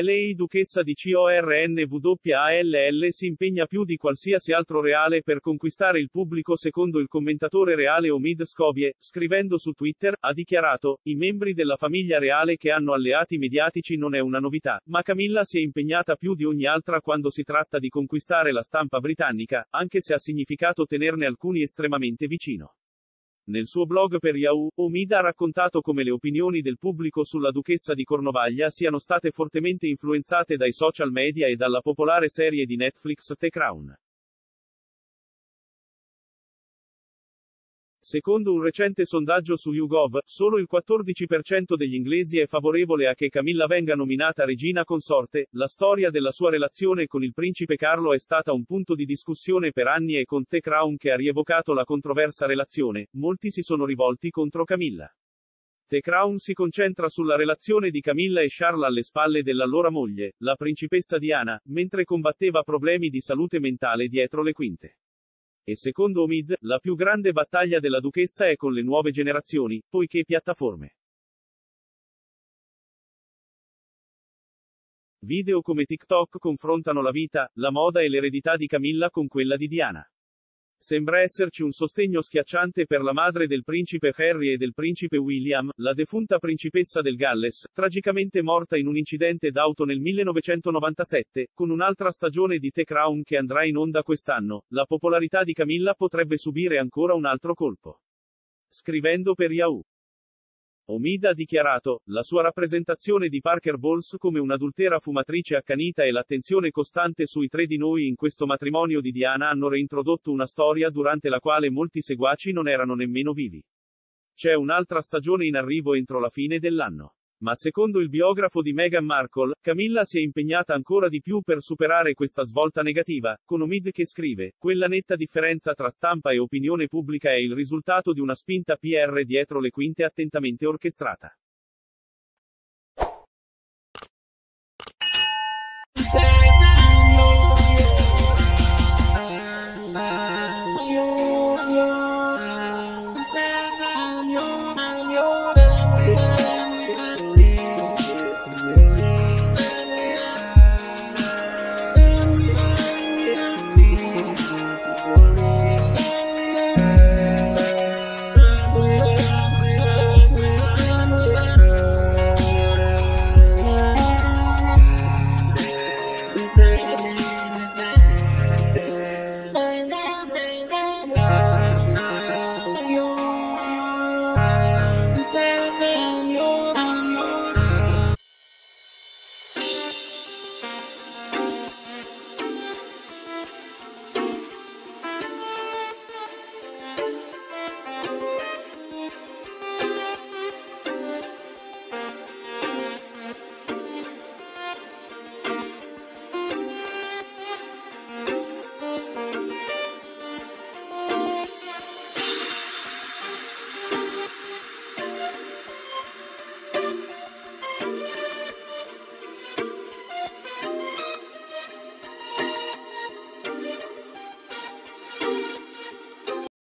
Lei duchessa di Cornwall si impegna più di qualsiasi altro reale per conquistare il pubblico, secondo il commentatore reale Omid Scobie, scrivendo su Twitter, ha dichiarato, i membri della famiglia reale che hanno alleati mediatici non è una novità, ma Camilla si è impegnata più di ogni altra quando si tratta di conquistare la stampa britannica, anche se ha significato tenerne alcuni estremamente vicino. Nel suo blog per Yahoo, Omid ha raccontato come le opinioni del pubblico sulla duchessa di Cornovaglia siano state fortemente influenzate dai social media e dalla popolare serie di Netflix The Crown. Secondo un recente sondaggio su YouGov, solo il 14% degli inglesi è favorevole a che Camilla venga nominata regina consorte. La storia della sua relazione con il principe Carlo è stata un punto di discussione per anni e con The Crown che ha rievocato la controversa relazione, molti si sono rivolti contro Camilla. The Crown si concentra sulla relazione di Camilla e Charles alle spalle dell'allora moglie, la principessa Diana, mentre combatteva problemi di salute mentale dietro le quinte. E secondo Omid, la più grande battaglia della duchessa è con le nuove generazioni, poiché piattaforme. Video come TikTok confrontano la vita, la moda e l'eredità di Camilla con quella di Diana. Sembra esserci un sostegno schiacciante per la madre del principe Harry e del principe William, la defunta principessa del Galles, tragicamente morta in un incidente d'auto nel 1997, con un'altra stagione di The Crown che andrà in onda quest'anno, la popolarità di Camilla potrebbe subire ancora un altro colpo. Scrivendo per Yahoo, Omid ha dichiarato, la sua rappresentazione di Parker Bowles come un'adultera fumatrice accanita e l'attenzione costante sui tre di noi in questo matrimonio di Diana hanno reintrodotto una storia durante la quale molti seguaci non erano nemmeno vivi. C'è un'altra stagione in arrivo entro la fine dell'anno. Ma secondo il biografo di Meghan Markle, Camilla si è impegnata ancora di più per superare questa svolta negativa, con Omid che scrive, quella netta differenza tra stampa e opinione pubblica è il risultato di una spinta PR dietro le quinte attentamente orchestrata.